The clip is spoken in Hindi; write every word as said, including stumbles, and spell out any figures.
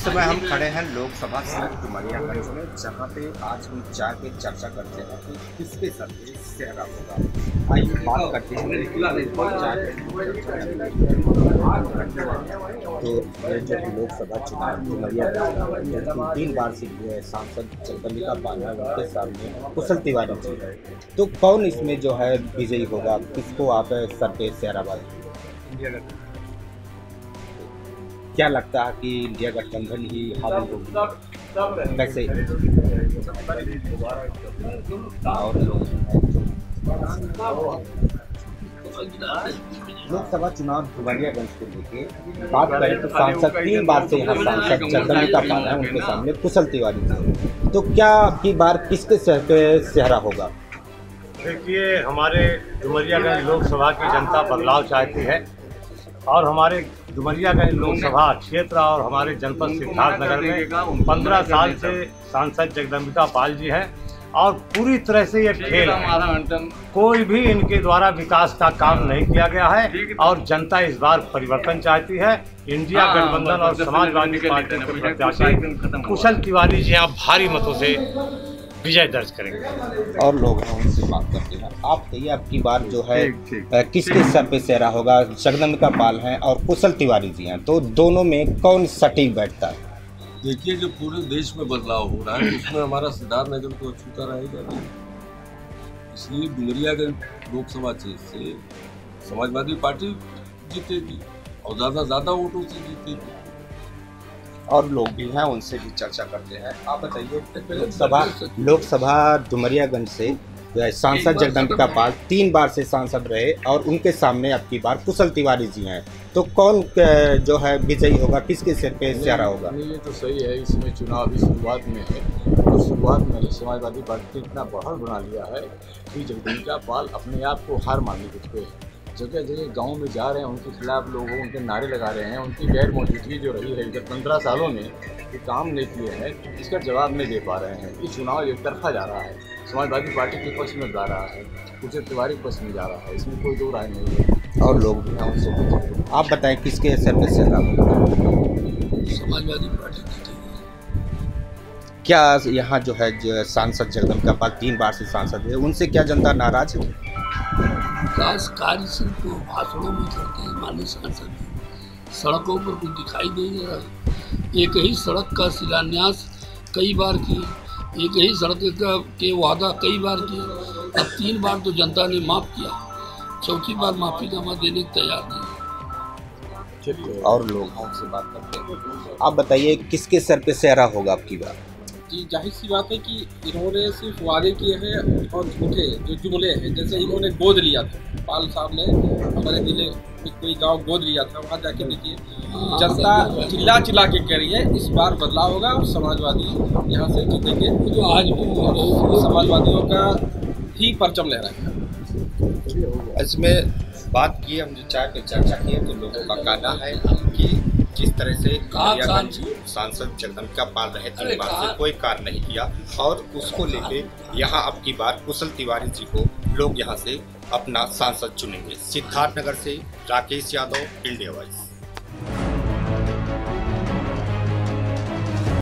इस समय हम खड़े हैं लोकसभा सीट डुमरियागंज में, जहाँ पे आज हम चार पे चर्चा करते हैं कि किसके साथ चेहरा होगा। आइए बात करते हैं। जो लोकसभा चुनाव डुमरियागंज में तीन बार से जो है सांसद जगदम्बिका पाल है, उनके सामने कुशल तिवारी जी है, तो कौन इसमें जो है विजयी होगा, किसको आप सर पे चेहरा बांधेंगे? क्या लगता है कि इंडिया गठबंधन ही हावी होगी वैसे और लोकसभा चुनाव डुमरियागंज को लेके बात करें तो सांसद तीन बार से यहाँ सांसद जगदम्बिका पाल है, उनके सामने कुशल तिवारी जी, तो क्या आपकी बार किसके चेहरा होगा? देखिए, हमारे डुमरियागंज लोकसभा की जनता बदलाव चाहती है और हमारे डुमरियागंज लोकसभा क्षेत्र और हमारे जनपद सिद्धार्थनगर में पंद्रह साल से सांसद जगदम्बिका पाल जी हैं और पूरी तरह से ये खेल है। कोई भी इनके द्वारा विकास का काम नहीं किया गया है और जनता इस बार परिवर्तन चाहती है। इंडिया गठबंधन और समाजवादी पार्टी के प्रत्याशी कुशल तिवारी जी आप भारी मतों से विजय दर्ज करेंगे। और लोग हैं उनसे बात करते हैं। आप कहिए, आपकी बात जो है किसके सर पे सेहरा होगा? जगदम्बिका पाल हैं और कुशल तिवारी जी हैं, तो दोनों में कौन सटीक बैठता है? देखिए, जो पूरे देश में बदलाव हो रहा है उसमें हमारा सिद्धार्थनगर तो अछूता रहेगा नहीं, इसलिए डुमरियागंज लोकसभा क्षेत्र से समाजवादी पार्टी जीतेगी और ज़्यादा ज़्यादा वोटों से जीतेगी। और लोग भी हैं, उनसे भी चर्चा करते हैं। आप बताइए, लोकसभा लोकसभा डुमरियागंज से सांसद जगदम्बिका पाल तीन बार से सांसद रहे और उनके सामने अब की बार कुशल तिवारी जी हैं, तो कौन जो है विजयी होगा, किसके सिर पे चेहरा होगा? ये तो सही है, इसमें चुनाव अभी शुरुआत में है और शुरुआत में समाजवादी पार्टी ने इतना बहर बना लिया है कि जगदम्बिका पाल अपने आप को हार मानने लगते हैं। जगह जगह गांव में जा रहे हैं, उनके खिलाफ लोग उनके नारे लगा रहे हैं। उनकी गैर मौजूदगी जो रही है इधर पंद्रह सालों में, ये काम नहीं किए हैं, इसका जवाब नहीं दे पा रहे हैं। ये चुनाव एक तरफा जा रहा है, समाजवादी पार्टी के पक्ष में जा रहा है, कुशल तिवारी के पक्ष में जा रहा है, इसमें कोई दो राय नहीं है। और लोग भी हैं, उनसे आप बताएं किसके सर पे चेहरा होगा? समाजवादी पार्टी। क्या यहाँ जो है जो सांसद जगदम्बिका पाल तीन बार से सांसद है, उनसे क्या जनता नाराज है? विकास कार्य सिर्फ भाषणों में करते हैं माननीय सांसद जी, सड़कों पर कुछ दिखाई नहीं दे रहा। एक ही सड़क का शिलान्यास कई बार किए, एक ही सड़क का के वादा कई बार किए, अब तीन बार तो जनता ने माफ़ किया, चौथी बार माफीनामा देने तैयार नहीं। चलिए, और लोग हमसे बात करते हैं। आप बताइए, किसके सर पे सेहरा होगा आपकी बात? जी, जाहिर सी बात है कि इन्होंने सिर्फ वादे किए हैं और झूठे जो जुमले हैं, जैसे इन्होंने गोद लिया था, पाल साहब ने हमारे जिले में कोई गांव गोद लिया था, वहां जाके देखिए जनता चिल्ला चिल्ला के कह रही है इस बार बदलाव होगा और समाजवादी यहां से जीतेंगे। जो आज समाजवादियों का ही परचम लहराएगा। इसमें बात की हम जो चाय पे चर्चा की है, तो लोगों का कहना है कि जिस तरह से सांसद जगदम्बिका पाल रहे थे, बार से कोई कार्य नहीं किया और उसको लेके यहाँ अब की बार कुशल तिवारी जी को लोग यहाँ से अपना सांसद चुनेंगे। सिद्धार्थनगर से राकेश यादव, इंडिया वॉइस।